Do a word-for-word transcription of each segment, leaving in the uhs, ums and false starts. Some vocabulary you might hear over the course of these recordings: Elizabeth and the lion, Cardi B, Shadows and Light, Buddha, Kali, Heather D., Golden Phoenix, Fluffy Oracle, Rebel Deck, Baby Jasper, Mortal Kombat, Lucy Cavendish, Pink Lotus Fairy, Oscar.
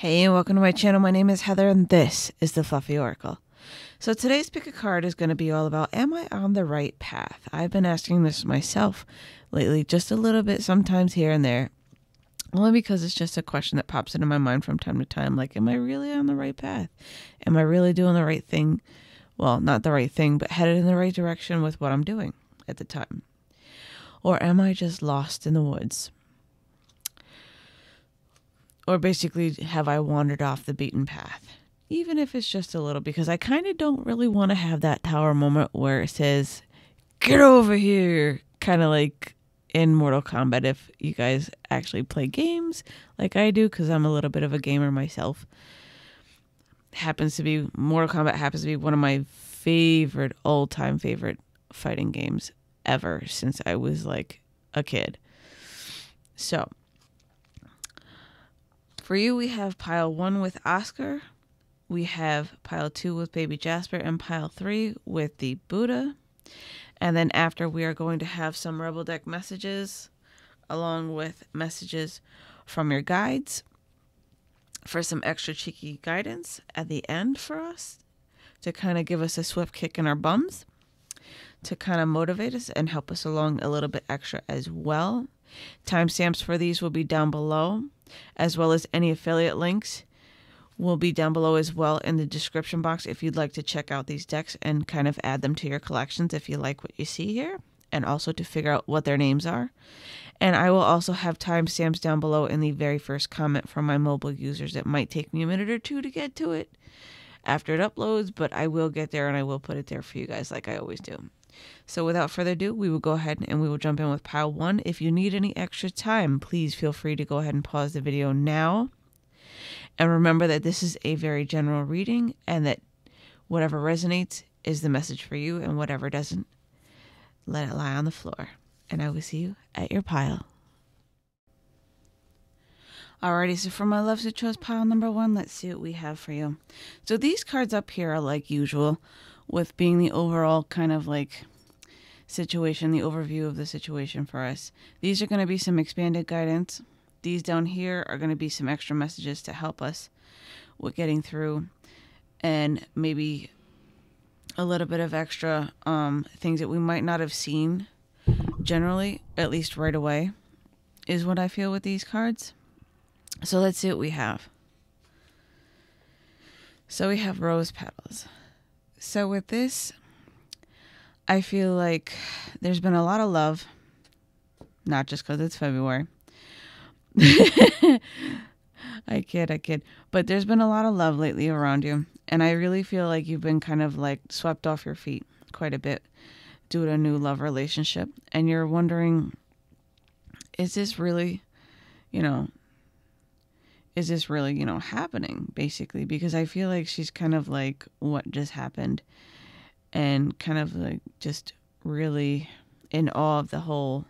Hey, and welcome to my channel. My name is Heather, and this is the Fluffy Oracle. So today's pick a card is going to be all about, am I on the right path? I've been asking this myself lately, just a little bit, sometimes here and there, only because it's just a question that pops into my mind from time to time. Like, am I really on the right path? Am I really doing the right thing? Well, not the right thing, but headed in the right direction with what I'm doing at the time. Or am I just lost in the woods? Or basically, have I wandered off the beaten path? Even if it's just a little, because I kind of don't really want to have that tower moment where it says, get over here, kind of like in Mortal Kombat, if you guys actually play games like I do, because I'm a little bit of a gamer myself. Happens to be, Mortal Kombat happens to be one of my favorite, all-time favorite fighting games ever since I was like a kid. So for you, we have pile one with Oscar, we have pile two with Baby Jasper, and pile three with the Buddha. And then after, we are going to have some Rebel Deck messages, along with messages from your guides for some extra cheeky guidance at the end for us to kind of give us a swift kick in our bums, to kind of motivate us and help us along a little bit extra as well. Timestamps for these will be down below, as well as any affiliate links will be down below as well in the description box if you'd like to check out these decks and kind of add them to your collections if you like what you see here, and also to figure out what their names are. And I will also have timestamps down below in the very first comment from my mobile users. It might take me a minute or two to get to it after it uploads, but I will get there and I will put it there for you guys like I always do. So without further ado, we will go ahead and we will jump in with pile one. If you need any extra time, please feel free to go ahead and pause the video now. And remember that this is a very general reading, and that whatever resonates is the message for you, and whatever doesn't, let it lie on the floor. And I will see you at your pile. Alrighty, so for my loves who chose pile number one, let's see what we have for you. So these cards up here are like usual, with being the overall kind of like situation, the overview of the situation for us. These are going to be some expanded guidance. These down here are going to be some extra messages to help us with getting through, and maybe a little bit of extra um, things that we might not have seen generally, at least right away, is what I feel with these cards. So let's see what we have. So we have rose petals. So with this, I feel like there's been a lot of love, not just because it's February. I kid, I kid. But there's been a lot of love lately around you, and I really feel like you've been kind of like swept off your feet quite a bit due to a new love relationship, and you're wondering, is this really, you know, is this really, you know, happening, basically? Because I feel like she's kind of like, what just happened? And kind of like just really in awe of the whole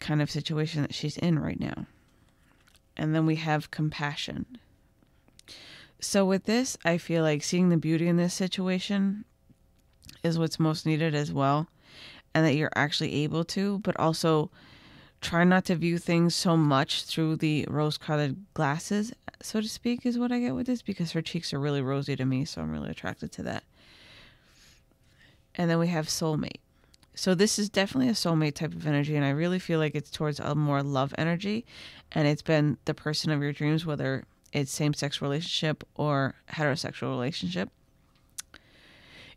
kind of situation that she's in right now. And then we have compassion. So with this, I feel like seeing the beauty in this situation is what's most needed as well. And that you're actually able to, but also try not to view things so much through the rose-colored glasses, so to speak, is what I get with this, because her cheeks are really rosy to me, so I'm really attracted to that. And then we have soulmate. So this is definitely a soulmate type of energy, and I really feel like it's towards a more love energy, and it's been the person of your dreams, whether it's same-sex relationship or heterosexual relationship.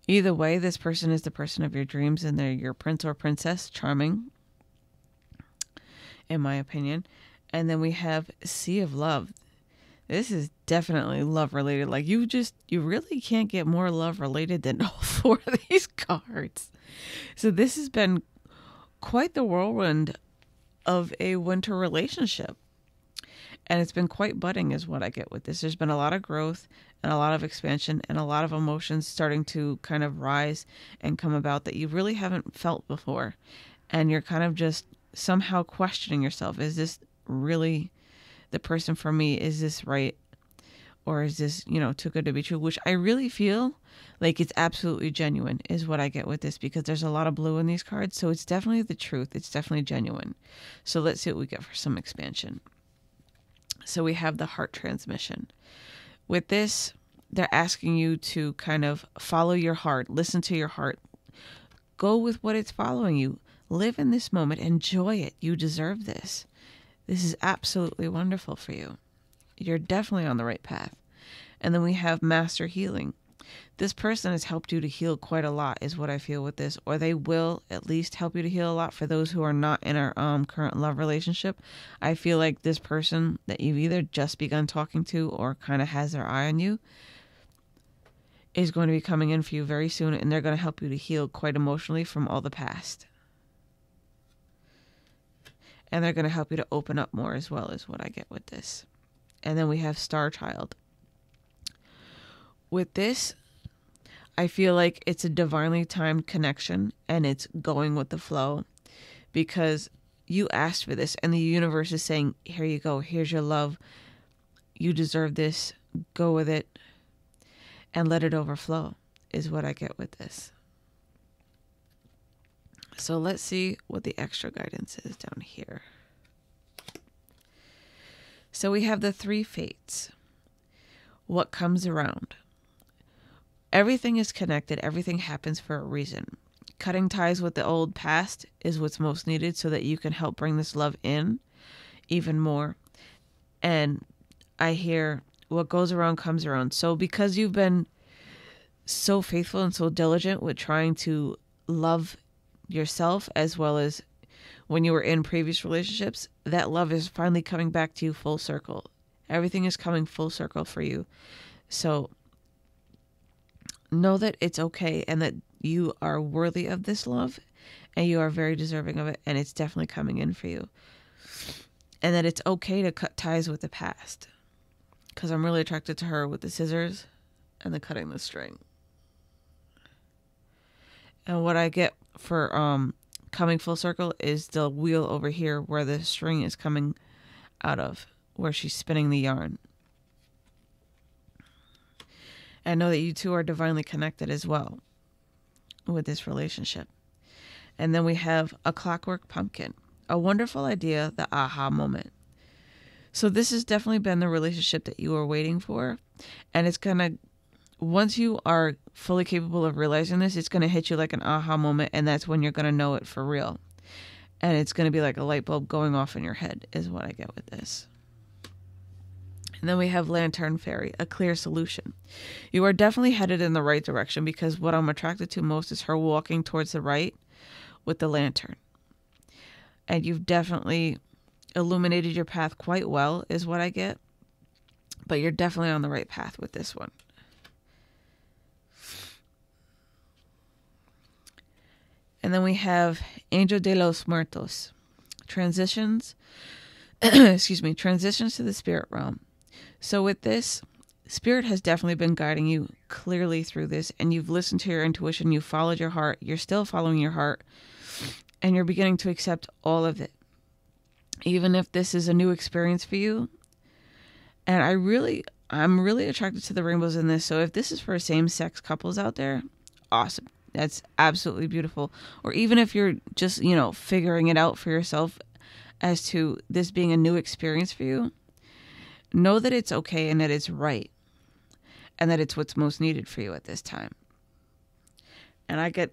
Either way, this person is the person of your dreams, and they're your prince or princess, charming, in my opinion. And then we have Sea of Love. This is definitely love related. Like, you just, you really can't get more love related than all four of these cards. So this has been quite the whirlwind of a winter relationship, and it's been quite budding is what I get with this. There's been a lot of growth and a lot of expansion and a lot of emotions starting to kind of rise and come about that you really haven't felt before, and you're kind of just somehow questioning yourself. Is this really the person for me? Is this right? Or is this, you know, too good to be true? Which I really feel like it's absolutely genuine is what I get with this, because there's a lot of blue in these cards. So it's definitely the truth. It's definitely genuine. So let's see what we get for some expansion. So we have the heart transmission. With this, they're asking you to kind of follow your heart, listen to your heart, go with what it's following you, live in this moment, enjoy it. You deserve this. This is absolutely wonderful for you. You're definitely on the right path. And then we have master healing. This person has helped you to heal quite a lot is what I feel with this, or they will at least help you to heal a lot. For those who are not in our um, current love relationship, I feel like this person that you've either just begun talking to or kind of has their eye on you is going to be coming in for you very soon, and they're going to help you to heal quite emotionally from all the past. And they're going to help you to open up more as well is what I get with this. And then we have Star Child. With this, I feel like it's a divinely timed connection and it's going with the flow because you asked for this and the universe is saying, here you go, here's your love. You deserve this. Go with it and let it overflow is what I get with this. So let's see what the extra guidance is down here. So we have the three fates. What comes around? Everything is connected. Everything happens for a reason. Cutting ties with the old past is what's most needed so that you can help bring this love in even more. And I hear what goes around comes around. So because you've been so faithful and so diligent with trying to love yourself as well as when you were in previous relationships, that love is finally coming back to you full circle. Everything is coming full circle for you. So know that it's okay and that you are worthy of this love and you are very deserving of it and it's definitely coming in for you. And that it's okay to cut ties with the past. Because I'm really attracted to her with the scissors and the cutting the string. And what I get for um, coming full circle is the wheel over here where the string is coming out of, where she's spinning the yarn. I know that you two are divinely connected as well with this relationship. And then we have a clockwork pumpkin. A wonderful idea, the aha moment. So this has definitely been the relationship that you were waiting for. And it's going to, once you are fully capable of realizing this, it's going to hit you like an aha moment. And that's when you're going to know it for real. And it's going to be like a light bulb going off in your head is what I get with this. And then we have Lantern Fairy, a clear solution. You are definitely headed in the right direction because what I'm attracted to most is her walking towards the right with the lantern. And you've definitely illuminated your path quite well is what I get. But you're definitely on the right path with this one. And then we have Angel de los Muertos. Transitions, excuse me, transitions to the spirit realm. So with this, Spirit has definitely been guiding you clearly through this, and you've listened to your intuition, you've followed your heart, you're still following your heart, and you're beginning to accept all of it. Even if this is a new experience for you, and I really, I'm really attracted to the rainbows in this, so if this is for same-sex couples out there, awesome. That's absolutely beautiful. Or even if you're just, you know, figuring it out for yourself as to this being a new experience for you, know that it's okay and that it's right and that it's what's most needed for you at this time. And I get,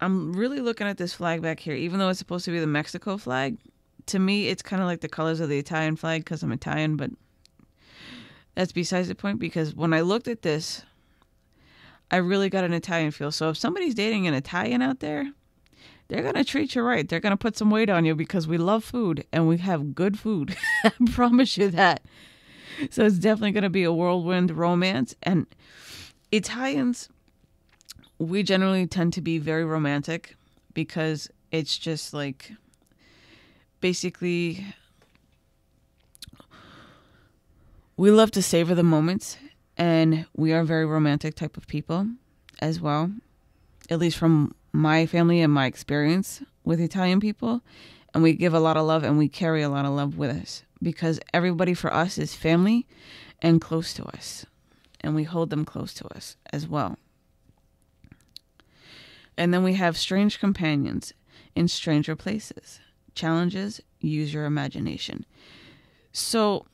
I'm really looking at this flag back here, even though it's supposed to be the Mexico flag. To me, it's kind of like the colors of the Italian flag because I'm Italian, but that's besides the point because when I looked at this, I really got an Italian feel. So if somebody's dating an Italian out there, they're going to treat you right. They're going to put some weight on you because we love food and we have good food. I promise you that. So it's definitely going to be a whirlwind romance. And Italians, we generally tend to be very romantic because it's just like basically we love to savor the moments and we are very romantic type of people as well, at least from my family and my experience with Italian people, and we give a lot of love and we carry a lot of love with us because everybody for us is family and close to us, and we hold them close to us as well. And then we have strange companions in stranger places. Challenges, use your imagination. So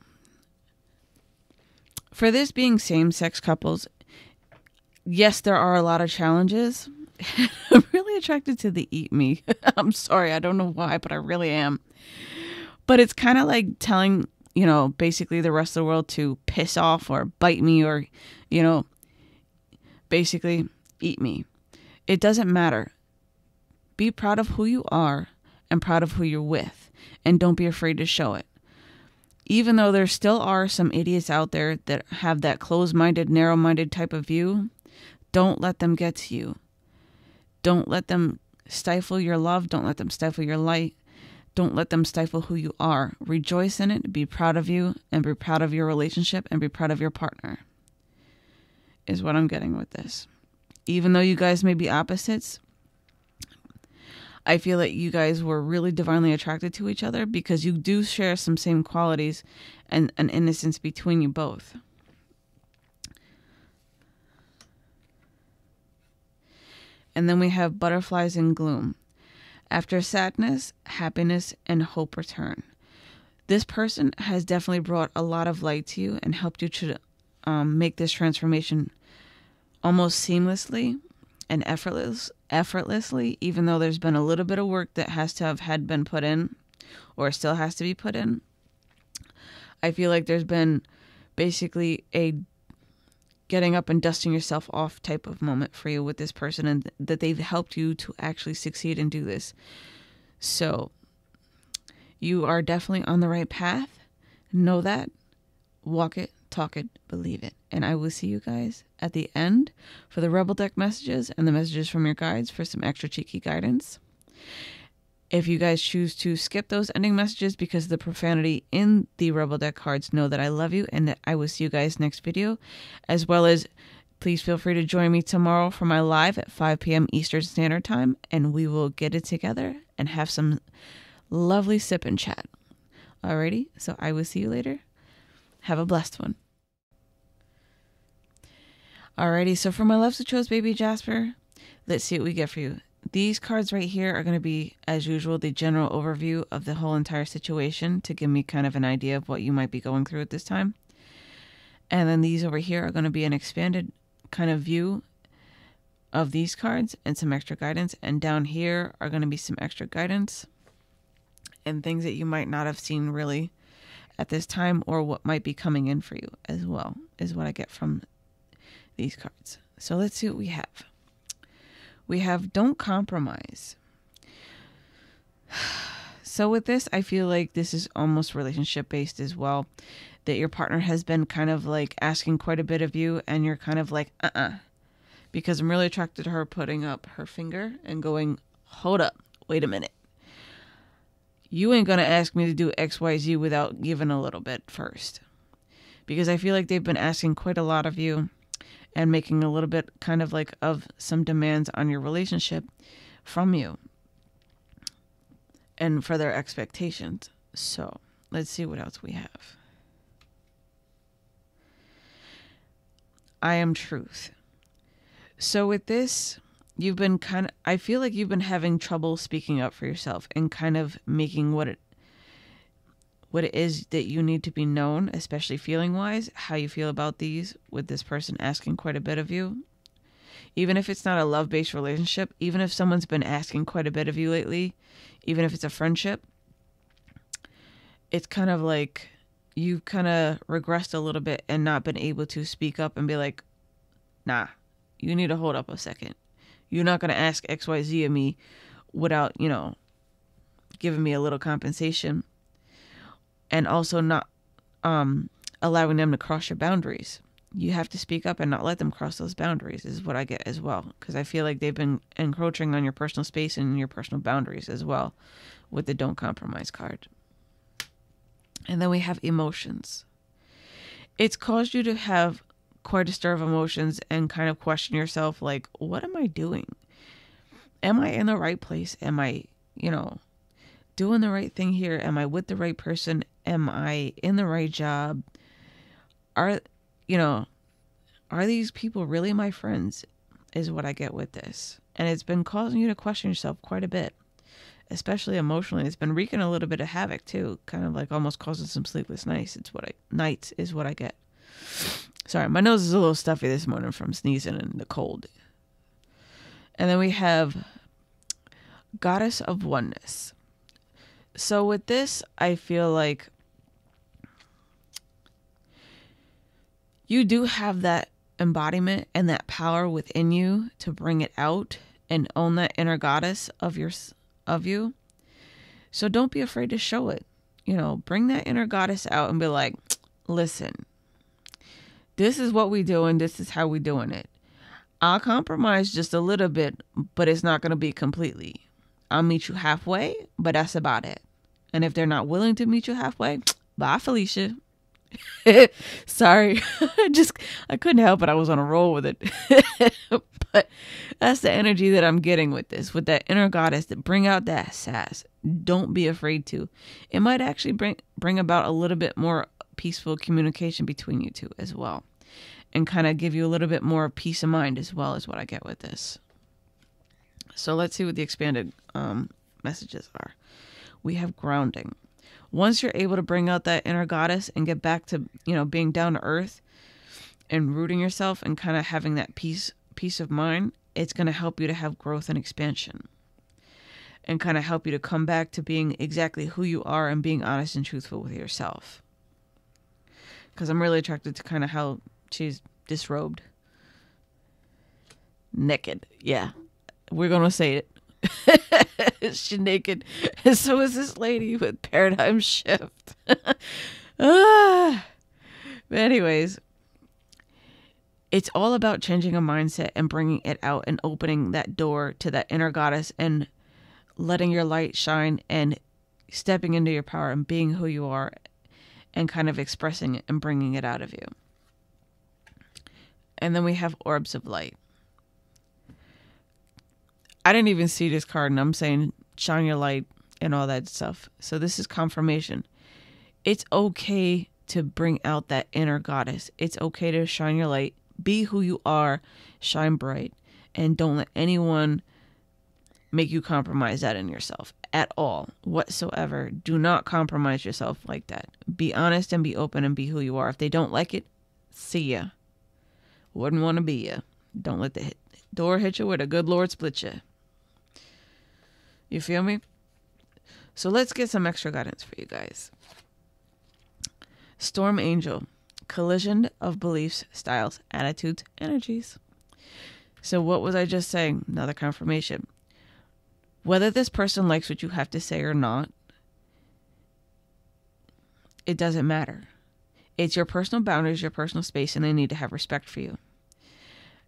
for this being same-sex couples, yes, there are a lot of challenges. I'm really attracted to the eat me. I'm sorry. I don't know why, but I really am. But it's kind of like telling, you know, basically the rest of the world to piss off or bite me or, you know, basically eat me. It doesn't matter. Be proud of who you are and proud of who you're with. And don't be afraid to show it. Even though there still are some idiots out there that have that closed-minded, narrow-minded type of view, don't let them get to you. Don't let them stifle your love. Don't let them stifle your light. Don't let them stifle who you are. Rejoice in it. Be proud of you, and be proud of your relationship, and be proud of your partner, is what I'm getting with this. Even though you guys may be opposites, I feel that you guys were really divinely attracted to each other because you do share some same qualities and an innocence between you both. And then we have butterflies in gloom. After sadness, happiness, and hope return. This person has definitely brought a lot of light to you and helped you to um, make this transformation almost seamlessly and effortless, effortlessly, even though there's been a little bit of work that has to have had been put in or still has to be put in. I feel like there's been basically a getting up and dusting yourself off type of moment for you with this person, and th that they've helped you to actually succeed and do this. So you are definitely on the right path. Know that. Walk it, talk it, believe it. And I will see you guys at the end for the Rebel Deck messages and the messages from your guides for some extra cheeky guidance. If you guys choose to skip those ending messages because of the profanity in the Rebel Deck cards, know that I love you and that I will see you guys next video. As well as, please feel free to join me tomorrow for my live at five P M Eastern Standard Time, and we will get it together and have some lovely sip and chat. Alrighty, so I will see you later. Have a blessed one. Alrighty, so for my loves who chose Baby Jasper, let's see what we get for you. These cards right here are going to be, as usual, the general overview of the whole entire situation to give me kind of an idea of what you might be going through at this time. And then these over here are going to be an expanded kind of view of these cards and some extra guidance. And down here are going to be some extra guidance and things that you might not have seen really at this time or what might be coming in for you as well, is what I get from these cards. So let's see what we have. We have don't compromise. So with this, I feel like this is almost relationship based as well, that your partner has been kind of like asking quite a bit of you and you're kind of like, uh-uh, because I'm really attracted to her putting up her finger and going, hold up, wait a minute. You ain't gonna ask me to do X Y Z without giving a little bit first, because I feel like they've been asking quite a lot of you and making a little bit kind of like of some demands on your relationship from you and for their expectations. So let's see what else we have. I am truth. So with this, you've been kind of, I feel like you've been having trouble speaking up for yourself and kind of making what it, what it is that you need to be known, especially feeling wise, how you feel about these with this person asking quite a bit of you. Even if it's not a love-based relationship, even if someone's been asking quite a bit of you lately, even if it's a friendship, it's kind of like you've kind of regressed a little bit and not been able to speak up and be like, nah, you need to hold up a second. You're not going to ask X Y Z of me without, you know, giving me a little compensation. And also not um, allowing them to cross your boundaries. You have to speak up and not let them cross those boundaries is what I get as well. Because I feel like they've been encroaching on your personal space and your personal boundaries as well with the don't compromise card. And then we have emotions. It's caused you to have quite a stir of emotions and kind of question yourself like, what am I doing? Am I in the right place? Am I, you know, doing the right thing here? Am I with the right person? Am I in the right job? Are, you know, are these people really my friends? Is what I get with this. And it's been causing you to question yourself quite a bit, especially emotionally. It's been wreaking a little bit of havoc too, kind of like almost causing some sleepless nights. It's what I, nights is what I get Sorry, my nose is a little stuffy this morning from sneezing and the cold. And then we have Goddess of Oneness. So with this, I feel like you do have that embodiment and that power within you to bring it out and own that inner goddess of your of you. So don't be afraid to show it. You know, bring that inner goddess out and be like, listen, this is what we doing. This is how we doing it. I'll compromise just a little bit, but it's not going to be completely. I'll meet you halfway, but that's about it. And if they're not willing to meet you halfway, bye, Felicia. Sorry. just, I couldn't help it. I was on a roll with it. But that's the energy that I'm getting with this, with that inner goddess, that bring out that sass. Don't be afraid to. It might actually bring, bring about a little bit more peaceful communication between you two as well. And kind of give you a little bit more peace of mind as well is what I get with this. So let's see what the expanded um, messages are. We have grounding. Once you're able to bring out that inner goddess and get back to, you know, being down to earth and rooting yourself and kind of having that peace, peace of mind, it's going to help you to have growth and expansion and kind of help you to come back to being exactly who you are and being honest and truthful with yourself. Because I'm really attracted to kind of how she's disrobed. Naked. Yeah. We're going to say it. She's naked. And so is this lady with Paradigm Shift. ah. But anyways, it's all about changing a mindset and bringing it out and opening that door to that inner goddess and letting your light shine and stepping into your power and being who you are and kind of expressing it and bringing it out of you. And then we have Orbs of Light. I didn't even see this card, and I'm saying shine your light and all that stuff. So this is confirmation. It's okay to bring out that inner goddess. It's okay to shine your light. Be who you are. Shine bright. And don't let anyone make you compromise that in yourself at all, whatsoever. Do not compromise yourself like that. Be honest and be open and be who you are. If they don't like it, see ya. Wouldn't want to be ya. Don't let the hit door hit you where the good Lord split you. You feel me? So let's get some extra guidance for you guys. Storm Angel. Collision of beliefs, styles, attitudes, energies. So what was I just saying? Another confirmation. Whether this person likes what you have to say or not, it doesn't matter. It's your personal boundaries, your personal space, and they need to have respect for you.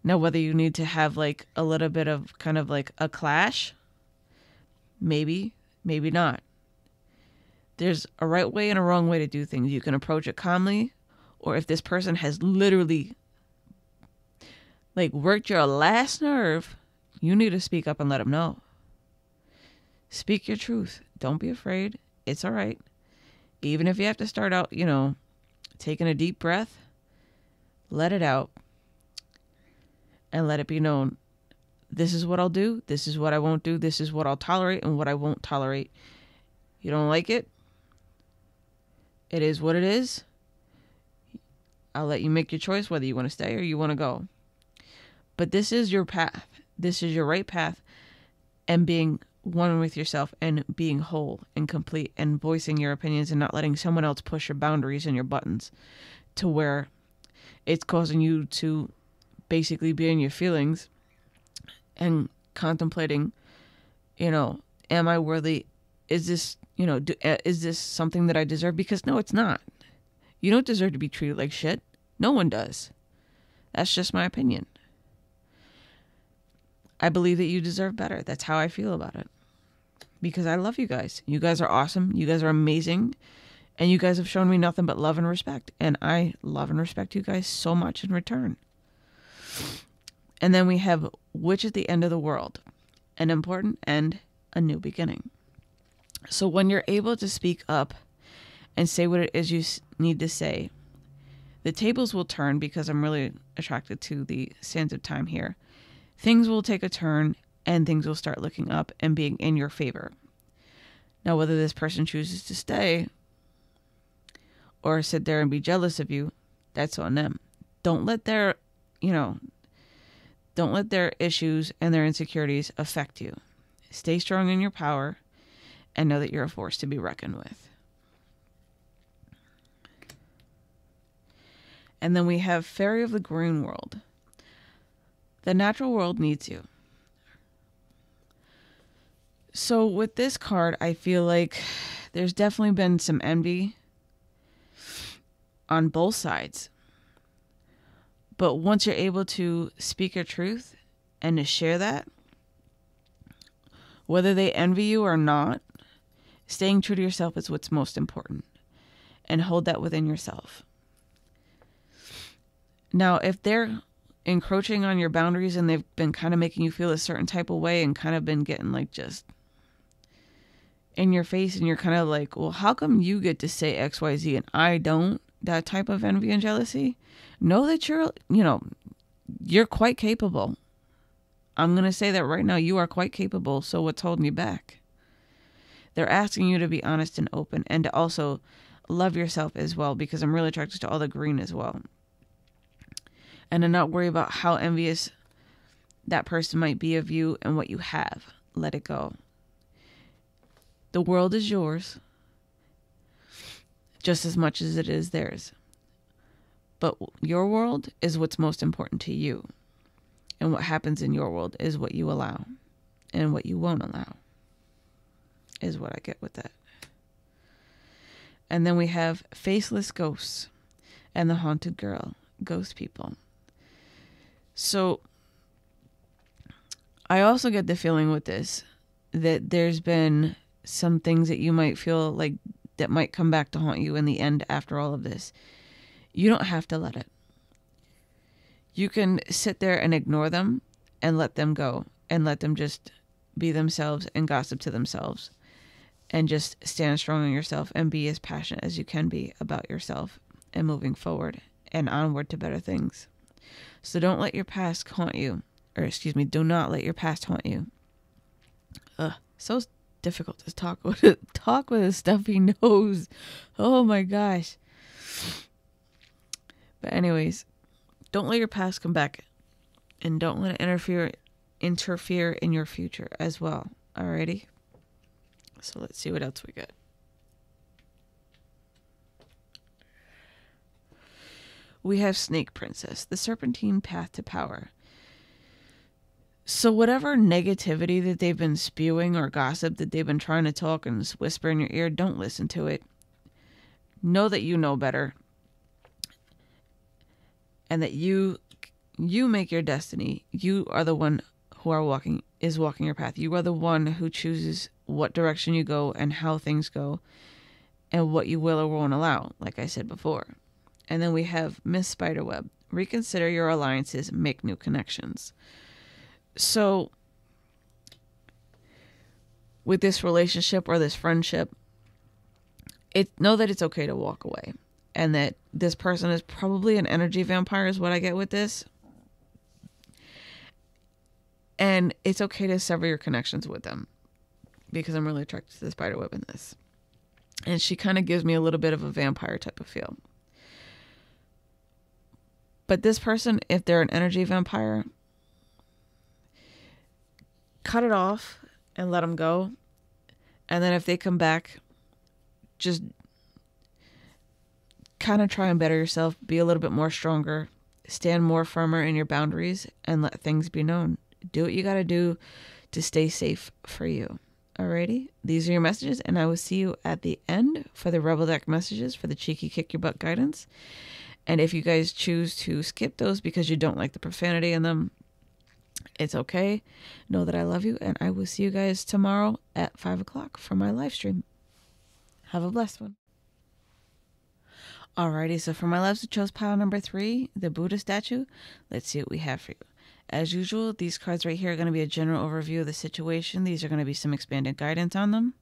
Now, whether you need to have like a little bit of kind of like a clash, maybe, maybe not. There's a right way and a wrong way to do things. You can approach it calmly, or if this person has literally like worked your last nerve, you need to speak up and let them know. Speak your truth. Don't be afraid. It's all right. Even if you have to start out, you know, taking a deep breath, let it out, and let it be known. This is what I'll do. This is what I won't do. This is what I'll tolerate and what I won't tolerate. You don't like it? It is what it is. I'll let you make your choice whether you want to stay or you want to go. But this is your path. This is your right path. And being one with yourself and being whole and complete and voicing your opinions and not letting someone else push your boundaries and your buttons to where it's causing you to basically be in your feelings and contemplating, you know, am I worthy? Is this, you know, do, uh, is this something that I deserve? Because no, it's not. You don't deserve to be treated like shit. No one does. That's just my opinion. I believe that you deserve better. That's how I feel about it. Because I love you guys. You guys are awesome. You guys are amazing. And you guys have shown me nothing but love and respect. And I love and respect you guys so much in return. And then we have Witch at the End of the World. An important end, a new beginning. So when you're able to speak up and say what it is you need to say, the tables will turn, because I'm really attracted to the sands of time here. Things will take a turn and things will start looking up and being in your favor. Now, whether this person chooses to stay or sit there and be jealous of you, that's on them. Don't let their, you know, don't let their issues and their insecurities affect you. Stay strong in your power and know that you're a force to be reckoned with. And then we have Fairy of the Green World. The natural world needs you. So with this card, I feel like there's definitely been some envy on both sides. But once you're able to speak your truth and to share that, whether they envy you or not, staying true to yourself is what's most important. And hold that within yourself. Now, if they're encroaching on your boundaries and they've been kind of making you feel a certain type of way and kind of been getting like just in your face and you're kind of like, well, how come you get to say X, Y, Z and I don't? That type of envy and jealousy, know that you're, you know, you're quite capable. I'm going to say that right now. You are quite capable. So what's holding you back? They're asking you to be honest and open and to also love yourself as well, because I'm really attracted to all the green as well. And to not worry about how envious that person might be of you and what you have. Let it go. The world is yours just as much as it is theirs. But your world is what's most important to you. And what happens in your world is what you allow. And what you won't allow is what I get with that. And then we have Faceless Ghosts and the Haunted Girl. Ghost people. So I also get the feeling with this that there's been some things that you might feel like that might come back to haunt you in the end after all of this. You don't have to let it. You can sit there and ignore them and let them go and let them just be themselves and gossip to themselves and just stand strong in yourself and be as passionate as you can be about yourself and moving forward and onward to better things. So don't let your past haunt you. Or excuse me, do not let your past haunt you. Ugh, so difficult to talk with, talk with a stuffy nose. Oh my gosh. But anyways, don't let your past come back. And don't let it interfere, interfere in your future as well. Alrighty? So let's see what else we got. We have Snake Princess, the serpentine path to power. So whatever negativity that they've been spewing or gossip that they've been trying to talk and whisper in your ear, don't listen to it. Know that you know better. And that you you make your destiny. You are the one who are walking is walking your path. You are the one who chooses what direction you go and how things go and what you will or won't allow, like I said before. And then we have Miss Spiderweb. Reconsider your alliances. Make new connections. So with this relationship or this friendship, it know that it's okay to walk away. And that this person is probably an energy vampire is what I get with this. And it's okay to sever your connections with them. Because I'm really attracted to the Spiderweb in this. And she kind of gives me a little bit of a vampire type of feel. But this person, if they're an energy vampire, cut it off and let them go. And then if they come back, just kind of try and better yourself. Be a little bit more stronger. Stand more firmer in your boundaries and let things be known. Do what you got to do to stay safe for you. Alrighty, these are your messages. And I will see you at the end for the Rebel Deck messages for the cheeky kick your butt guidance. And if you guys choose to skip those because you don't like the profanity in them, it's okay. Know that I love you, and I will see you guys tomorrow at five o'clock for my live stream. Have a blessed one. Alrighty, so for my loves, I chose pile number three, the Buddha statue. Let's see what we have for you. As usual, these cards right here are going to be a general overview of the situation. These are going to be some expanded guidance on them.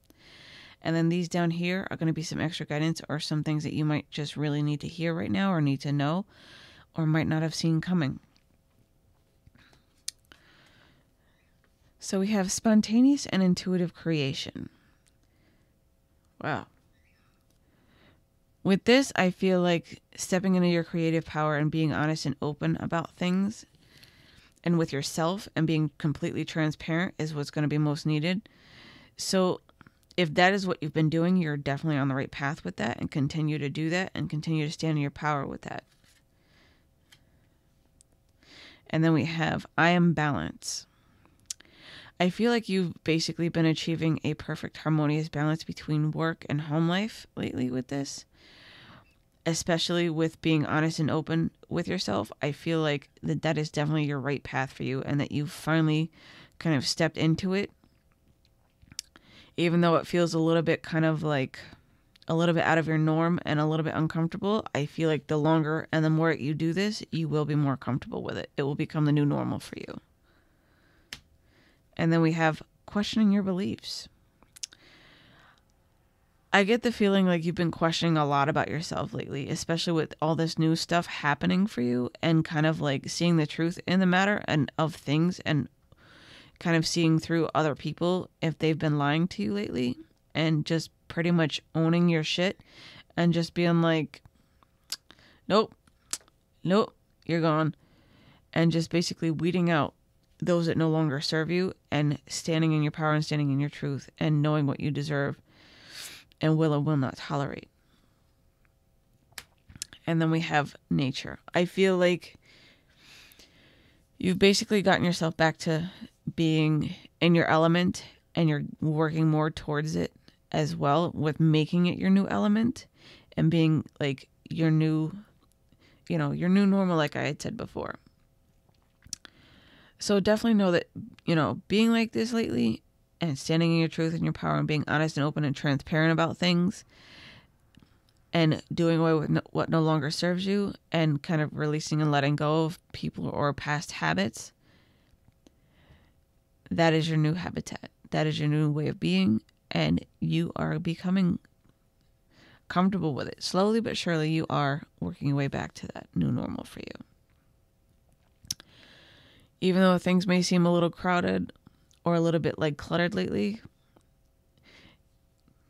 And then these down here are going to be some extra guidance or some things that you might just really need to hear right now or need to know or might not have seen coming. So we have spontaneous and intuitive creation. Wow. With this, I feel like stepping into your creative power and being honest and open about things and with yourself and being completely transparent is what's going to be most needed. So if that is what you've been doing, you're definitely on the right path with that, and continue to do that and continue to stand in your power with that. And then we have, I am balance. I feel like you've basically been achieving a perfect harmonious balance between work and home life lately with this, especially with being honest and open with yourself. I feel like that that is definitely your right path for you, and that you've finally kind of stepped into it, even though it feels a little bit kind of like a little bit out of your norm and a little bit uncomfortable. I feel like the longer and the more you do this, you will be more comfortable with it. It will become the new normal for you. And then we have questioning your beliefs. I get the feeling like you've been questioning a lot about yourself lately, especially with all this new stuff happening for you, and kind of like seeing the truth in the matter and of things, and kind of seeing through other people if they've been lying to you lately, and just pretty much owning your shit and just being like, nope, nope, you're gone. And just basically weeding out those that no longer serve you, and standing in your power and standing in your truth and knowing what you deserve and will and will not tolerate. And then we have nature. I feel like you've basically gotten yourself back to being in your element, and you're working more towards it as well, with making it your new element and being like your new, you know, your new normal, like I had said before. So definitely know that, you know, being like this lately and standing in your truth and your power and being honest and open and transparent about things and doing away with no, what no longer serves you, and kind of releasing and letting go of people or past habits, that is your new habitat. That is your new way of being, and you are becoming comfortable with it. Slowly but surely, you are working your way back to that new normal for you. Even though things may seem a little crowded or a little bit like cluttered lately,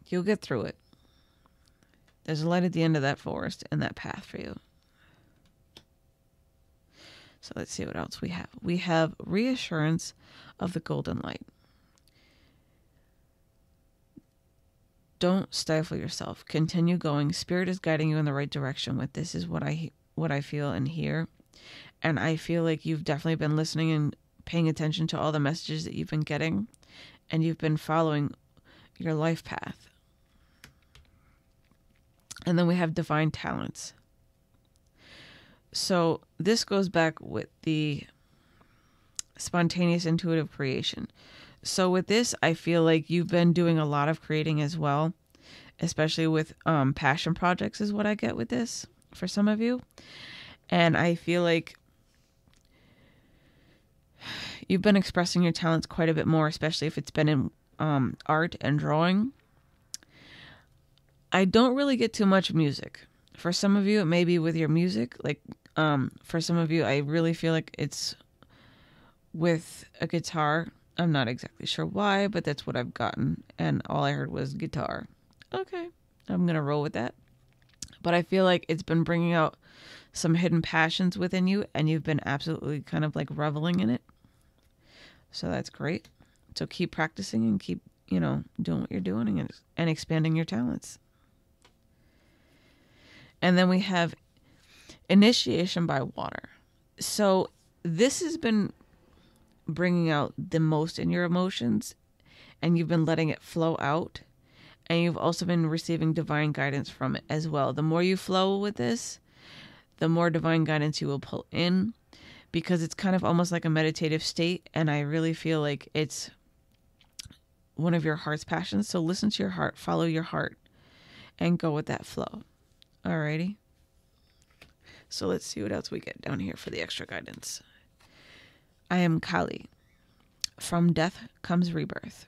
you'll get through it. There's a light at the end of that forest and that path for you. So let's see what else we have. We have reassurance of the golden light. Don't stifle yourself. Continue going. Spirit is guiding you in the right direction with this, is what I what I feel and hear. And I feel like you've definitely been listening and paying attention to all the messages that you've been getting, and you've been following your life path. And then we have divine talents. So this goes back with the spontaneous intuitive creation. So with this, I feel like you've been doing a lot of creating as well, especially with um, passion projects is what I get with this for some of you. And I feel like you've been expressing your talents quite a bit more, especially if it's been in um, art and drawing. I don't really get too much music. For some of you, it may be with your music. Like um, for some of you, I really feel like it's with a guitar. I'm not exactly sure why, but that's what I've gotten. And all I heard was guitar. Okay, I'm going to roll with that. But I feel like it's been bringing out some hidden passions within you, and you've been absolutely kind of like reveling in it. So that's great. So keep practicing and keep, you know, doing what you're doing and, and expanding your talents. And then we have initiation by water. So this has been bringing out the most in your emotions, and you've been letting it flow out, and you've also been receiving divine guidance from it as well. The more you flow with this, the more divine guidance you will pull in, because it's kind of almost like a meditative state. And I really feel like it's one of your heart's passions. So listen to your heart, follow your heart, and go with that flow. Alrighty. So let's see what else we get down here for the extra guidance. I am Kali. From death comes rebirth.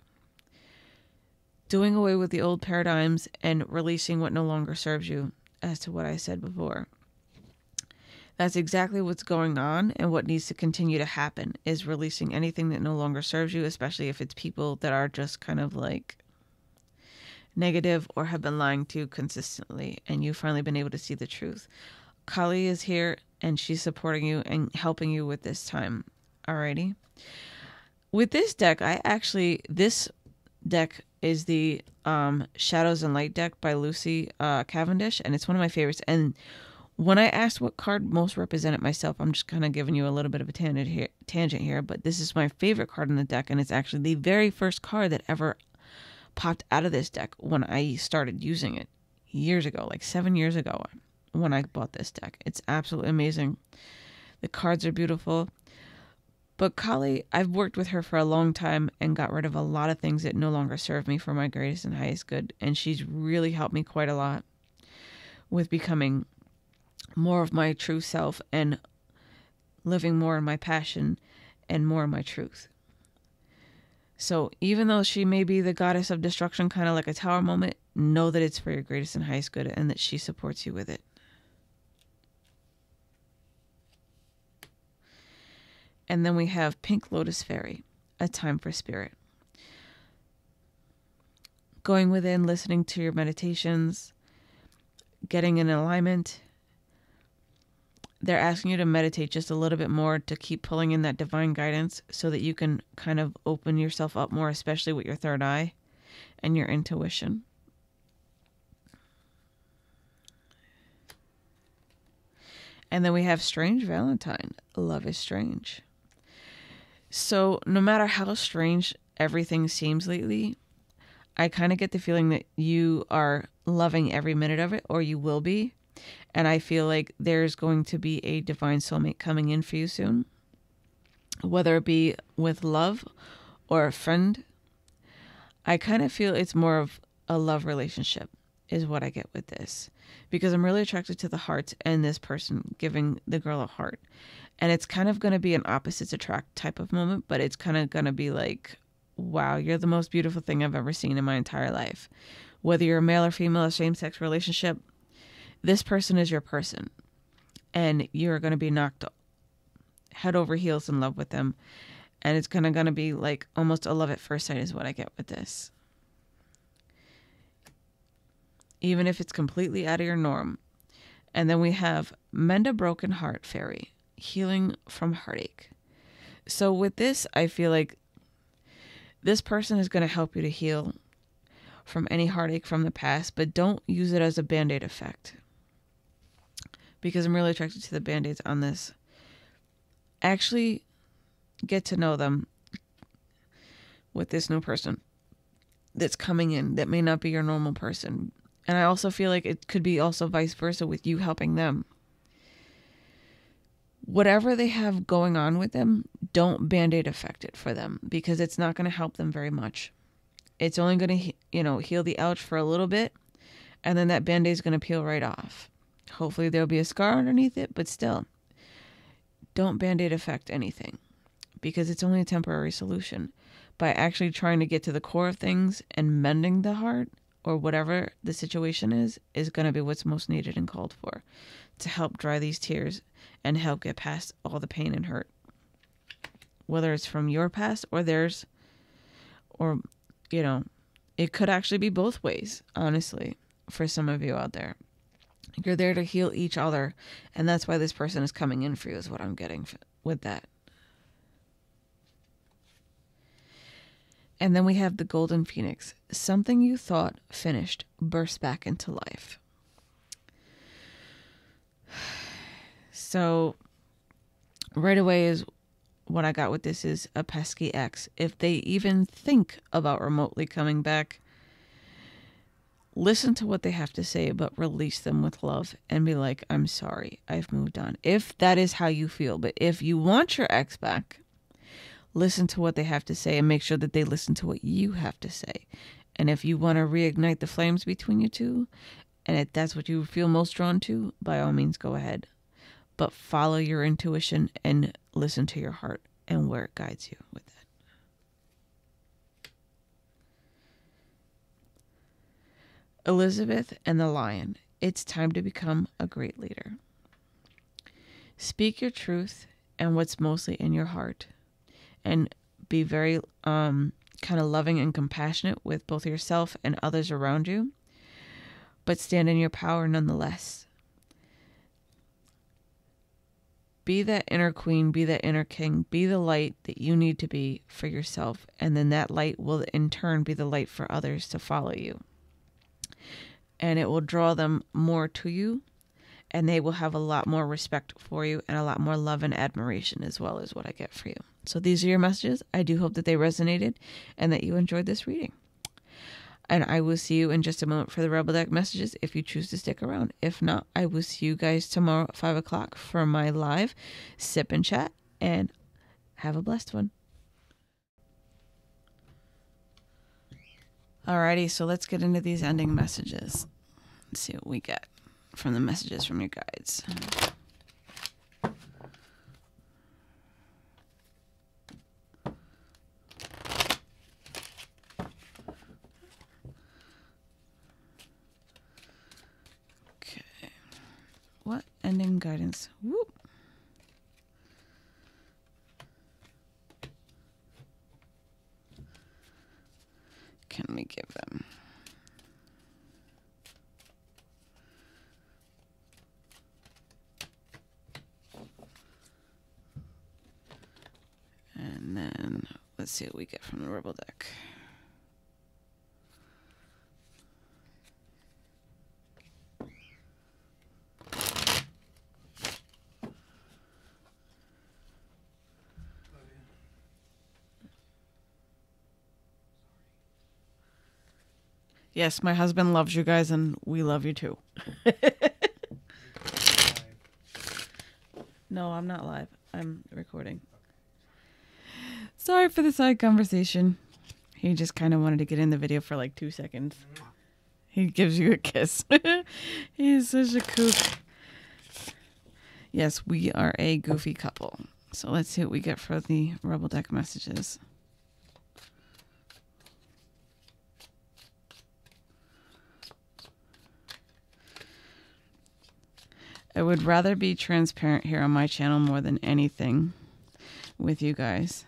Doing away with the old paradigms and releasing what no longer serves you, as to what I said before. That's exactly what's going on, and what needs to continue to happen is releasing anything that no longer serves you, especially if it's people that are just kind of like negative or have been lying to you consistently, and you've finally been able to see the truth. Kali is here, and she's supporting you and helping you with this time. Alrighty. With this deck, I actually... This deck is the um, Shadows and Light deck by Lucy uh, Cavendish, and it's one of my favorites. And when I asked what card most represented myself, I'm just kind of giving you a little bit of a tangent here, tangent here, but this is my favorite card in the deck, and it's actually the very first card that ever popped out of this deck when I started using it years ago, like seven years ago when I bought this deck. It's absolutely amazing. The cards are beautiful. But Kali, I've worked with her for a long time and got rid of a lot of things that no longer serve me for my greatest and highest good. And she's really helped me quite a lot with becoming more of my true self and living more in my passion and more in my truth. So even though she may be the goddess of destruction, kind of like a tower moment, know that it's for your greatest and highest good and that she supports you with it. And then we have Pink Lotus Fairy, a time for spirit. Going within, listening to your meditations, getting in alignment. They're asking you to meditate just a little bit more to keep pulling in that divine guidance so that you can kind of open yourself up more, especially with your third eye and your intuition. And then we have Strange Valentine. Love is strange. So no matter how strange everything seems lately, I kind of get the feeling that you are loving every minute of it, or you will be. And I feel like there's going to be a divine soulmate coming in for you soon, whether it be with love or a friend. I kind of feel it's more of a love relationship is what I get with this, because I'm really attracted to the hearts and this person giving the girl a heart. And it's kind of going to be an opposites attract type of moment, but it's kind of going to be like, wow, you're the most beautiful thing I've ever seen in my entire life. Whether you're a male or female or same-sex relationship, this person is your person. And you're going to be knocked head over heels in love with them. And it's kind of going to be like almost a love at first sight is what I get with this. Even if it's completely out of your norm. And then we have Mend a Broken Heart Fairy. Healing from heartache. So with this, I feel like this person is going to help you to heal from any heartache from the past, but don't use it as a band-aid effect, because I'm really attracted to the band-aids on this. Actually get to know them with this new person that's coming in that may not be your normal person. And I also feel like it could be also vice versa with you helping them. Whatever they have going on with them, don't band-aid affect it for them, because it's not going to help them very much. It's only going to, you know, heal the ouch for a little bit, and then that band-aid is going to peel right off. Hopefully there'll be a scar underneath it, but still, don't band-aid affect anything, because it's only a temporary solution. By actually trying to get to the core of things and mending the heart or whatever the situation is, is going to be what's most needed and called for to help dry these tears and help get past all the pain and hurt, whether it's from your past or theirs, or, you know, it could actually be both ways, honestly, for some of you out there. You're there to heal each other, and that's why this person is coming in for you is what I'm getting with that. And then we have the Golden Phoenix. Something you thought finished bursts back into life. So right away is what I got with this is a pesky ex. If they even think about remotely coming back, listen to what they have to say, but release them with love and be like, I'm sorry, I've moved on. If that is how you feel. But if you want your ex back, listen to what they have to say and make sure that they listen to what you have to say. And if you want to reignite the flames between you two, and if that's what you feel most drawn to, by all means, go ahead. But follow your intuition and listen to your heart and where it guides you with that. Elizabeth and the Lion. It's time to become a great leader. Speak your truth and what's mostly in your heart. And be very um, kind of loving and compassionate with both yourself and others around you, but stand in your power nonetheless. Be that inner queen, be that inner king, be the light that you need to be for yourself, and then that light will in turn be the light for others to follow you. And it will draw them more to you, and they will have a lot more respect for you and a lot more love and admiration as well, is what I get for you. So these are your messages. I do hope that they resonated and that you enjoyed this reading. And I will see you in just a moment for the Rebel Deck messages if you choose to stick around. If not, I will see you guys tomorrow at five o'clock for my live Sip and Chat. And have a blessed one. Alrighty, so let's get into these ending messages. Let's see what we get from the messages from your guides. What ending guidance? Whoop. Can we give them? And then let's see what we get from the Rebel Deck. Yes, my husband loves you guys, and we love you too. No, I'm not live. I'm recording. Sorry for the side conversation. He just kind of wanted to get in the video for like two seconds. He gives you a kiss. He's such a kook. Yes, we are a goofy couple. So let's see what we get for the Rebel Deck messages. I would rather be transparent here on my channel more than anything with you guys.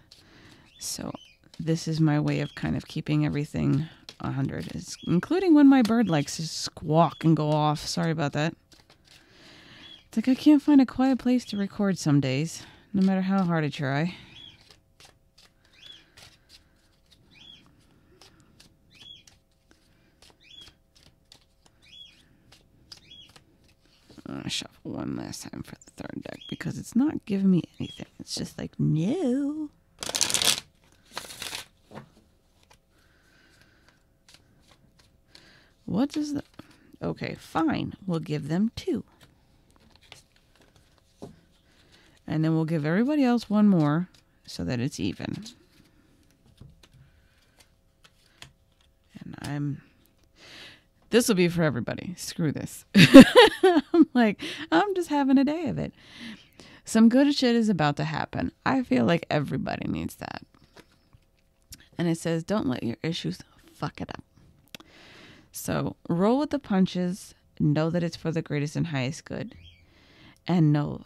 So this is my way of kind of keeping everything one hundred, it's including when my bird likes to squawk and go off. Sorry about that. It's like I can't find a quiet place to record some days, no matter how hard I try. I'm going to shuffle one last time for the third deck because it's not giving me anything. It's just like, no. What does the... Okay, fine. We'll give them two. And then we'll give everybody else one more so that it's even. And I'm... This will be for everybody. Screw this. I'm like, I'm just having a day of it. Some good shit is about to happen. I feel like everybody needs that. And it says, don't let your issues fuck it up. So roll with the punches. Know that it's for the greatest and highest good. And know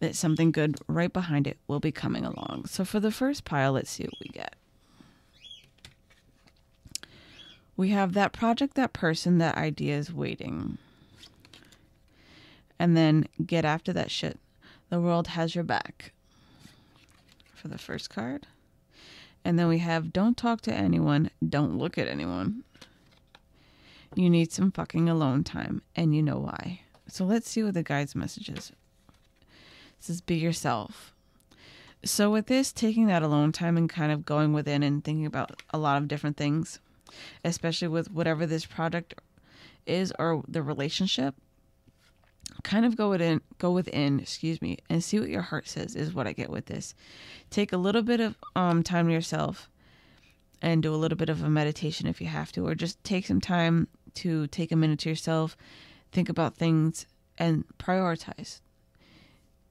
that something good right behind it will be coming along. So for the first pile, let's see what we get. We have that project, that person, that idea is waiting. And then get after that shit. The world has your back. For the first card. And then we have don't talk to anyone. Don't look at anyone. You need some fucking alone time. And you know why. So let's see what the guide's message is. It says be yourself. So with this, taking that alone time and kind of going within and thinking about a lot of different things. Especially with whatever this project is or the relationship, kind of go within, go within, excuse me, and see what your heart says is what I get with this. Take a little bit of um, time to yourself and do a little bit of a meditation if you have to, or just take some time to take a minute to yourself, think about things and prioritize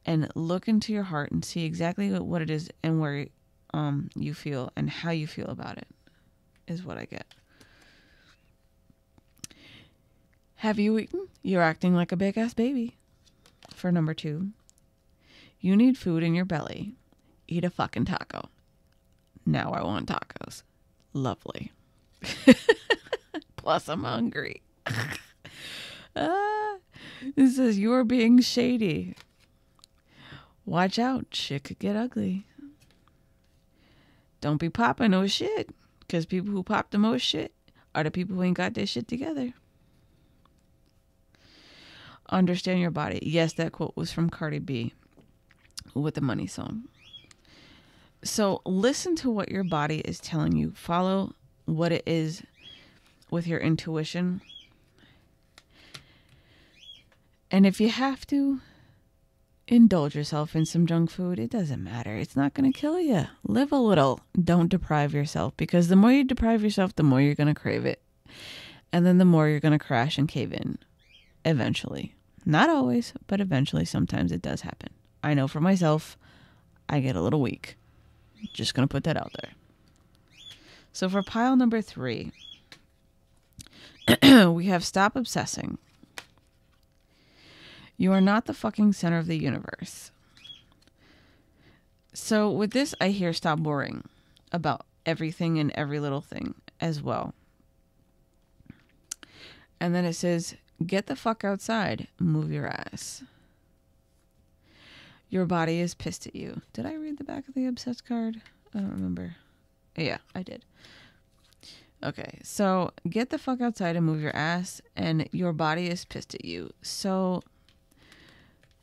and look into your heart and see exactly what it is and where um, you feel and how you feel about it. Is what I get. Have you eaten? You're acting like a big ass baby. For number two. You need food in your belly. Eat a fucking taco. Now I want tacos. Lovely. Plus I'm hungry. Ah, this says you're being shady. Watch out, shit could get ugly. Don't be popping no shit, because people who pop the most shit are the people who ain't got their shit together. Understand your body. Yes, that quote was from Cardi B with the Money song. So listen to what your body is telling you. Follow what it is with your intuition. And if you have to, indulge yourself in some junk food. It doesn't matter. It's not going to kill you. Live a little. Don't deprive yourself, because the more you deprive yourself, the more you're going to crave it. And then the more you're going to crash and cave in. Eventually. Not always, but eventually sometimes it does happen. I know for myself, I get a little weak. Just going to put that out there. So for pile number three, we have stop obsessing. You are not the fucking center of the universe. So with this, I hear stop worrying about everything and every little thing as well. And then it says, get the fuck outside. Move your ass. Your body is pissed at you. Did I read the back of the obsessed card? I don't remember. Yeah, I did. Okay, so get the fuck outside and move your ass, and your body is pissed at you. So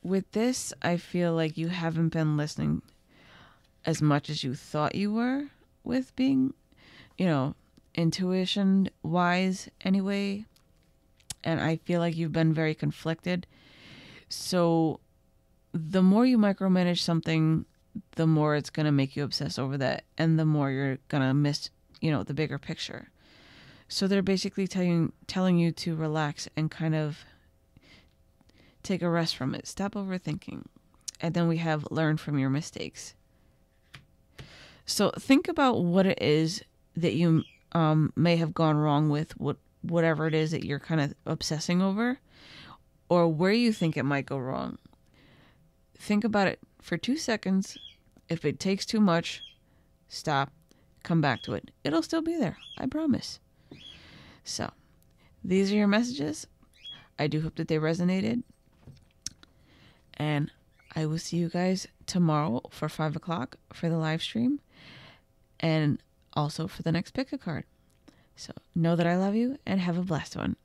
with this, I feel like you haven't been listening as much as you thought you were with being, you know, intuition-wise anyway. And I feel like you've been very conflicted. So the more you micromanage something, the more it's going to make you obsess over that. And the more you're going to miss, you know, the bigger picture. So they're basically telling, telling you to relax and kind of take a rest from it. Stop overthinking. And then we have learn from your mistakes. So think about what it is that you um, may have gone wrong with, what whatever it is that you're kind of obsessing over, or where you think it might go wrong. Think about it for two seconds. If it takes too much, stop, come back to it. It'll still be there. I promise. So these are your messages. I do hope that they resonated. And I will see you guys tomorrow for five o'clock for the live stream and also for the next pick a card. So know that I love you and have a blessed one.